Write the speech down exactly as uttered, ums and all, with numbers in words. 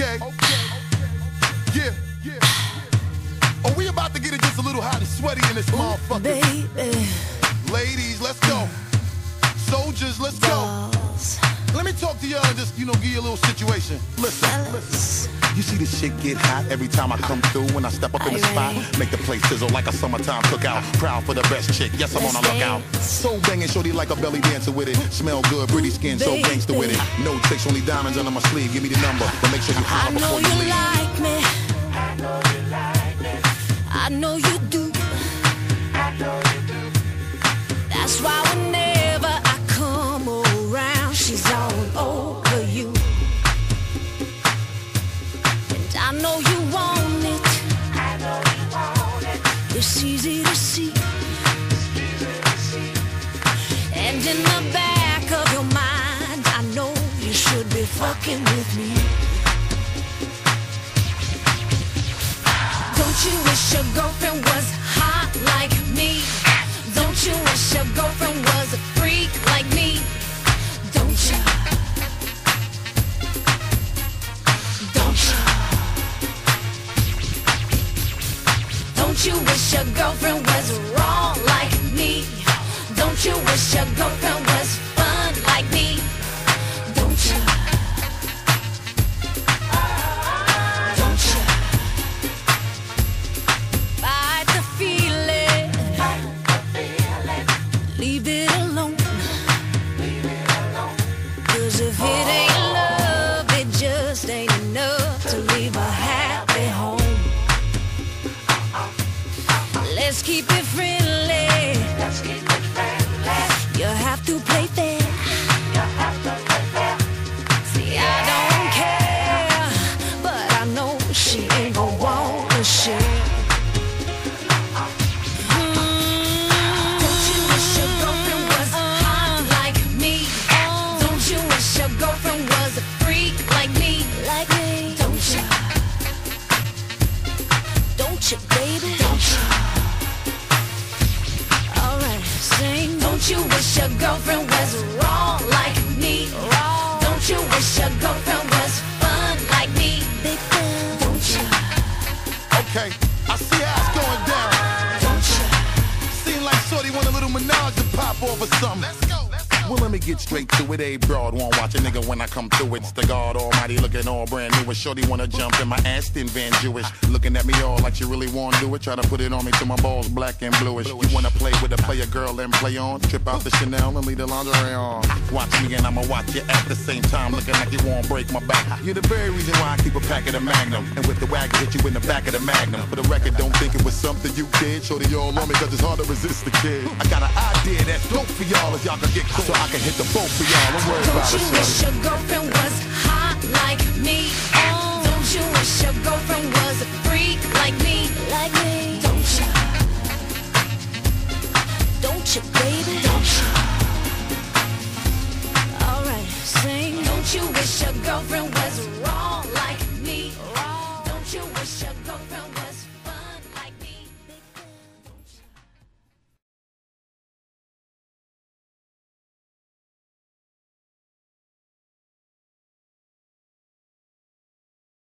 okay. Yeah, yeah. Oh, we about to get it just a little hot and sweaty in this motherfucker. Baby. Ladies, let's go. Soldiers, let's go. Let me talk to y'all and just, you know, give you a little situation. Listen, listen. You see this shit get hot every time I come through. When I step up in the spot, make the place sizzle like a summertime cookout. Proud for the best chick, yes, I'm on a lookout. So banging, shorty like a belly dancer with it. Smell good, pretty skin, so gangster with it. No tricks, only diamonds under my sleeve. Give me the number, but make sure you holler before you leave. I know you like me. I know you like me. I know you do. I know you do. That's why whenever I come around, she's all over you. I know you want it. I know you want it. It's easy to see. It's easy to see. And in the back of your mind, I know you should be fucking with me. Don't you wish your girlfriend was hot like me? Don't you wish your girlfriend was a freak like me? Don't you? Don't you? Don't you wish your girlfriend was raw like me? Don't you wish your girlfriend was fun like me? Don't you? Don't you? Fight the feeling. Fight the feeling. Leave it alone. Leave it alone. 'Cause if oh. it ain't love, it just ain't enough to leave a happy home. Let's keep it friendly. Let's keep it friendly. You have to play fair. You have to play fair. See, yeah. I don't care, but I know she ain't gon' want to share. Mm-hmm. Don't you wish your girlfriend was hot like me? Oh. Don't you wish your girlfriend was a freak like me? Like me? Don't you? Don't you, baby? Don't you? Don't you wish your girlfriend was raw like me? Raw. Don't you wish your girlfriend was fun like me? Big fan. Don't you? Okay, I see how it's going down. Don't you? Seem like shorty want a little menage to pop off or something. Let's go. Let's go. Well, let me get straight to it. A broad won't watch a nigga when I come through. It's the God Almighty looking all brand new. A shorty wanna jump in my Aston Van Jewish. Looking at me all like you really wanna do it. Try to put it on me till my balls black and bluish. You wanna play with a player girl and play on. Trip out the Chanel and leave the lingerie on. Watch me and I'ma watch you at the same time. Looking like you wanna break my back. You're the very reason why I keep a pack of the Magnum. And with the wagon hit you in the back of the Magnum. For the record, don't think it was something you did. Shorty all on me 'cause it's hard to resist the kid. I got an idea that's dope for y'all if y'all can get cool. So I can hit the boat for y'all, don't worry about it. Don't you wish your girlfriend was hot like